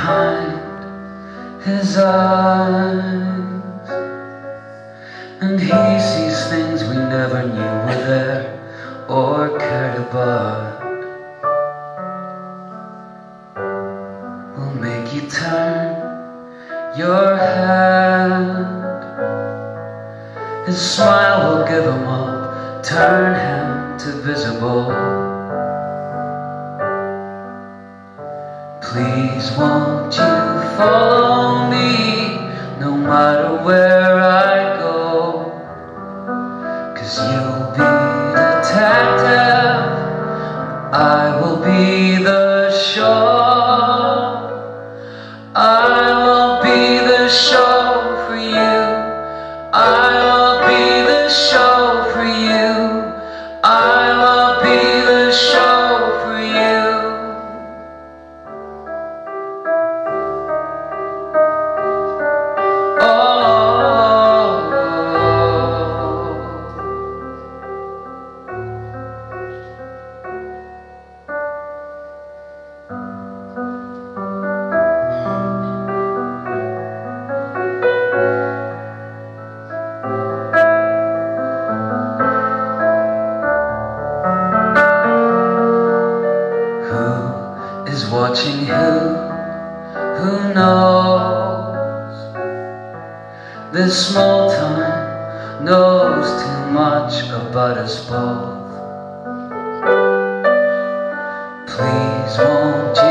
behind his eyes, and he sees things we never knew were there or cared about. We'll make you turn your head. His smile will give him up, turn him to visible. Please won't you follow me, no matter where I go, 'cause you'll be detective, I will be the show. I will be the show for you, I will be the show for you, I will be the show for you. Watching who knows? This small town knows too much about us both. Please won't you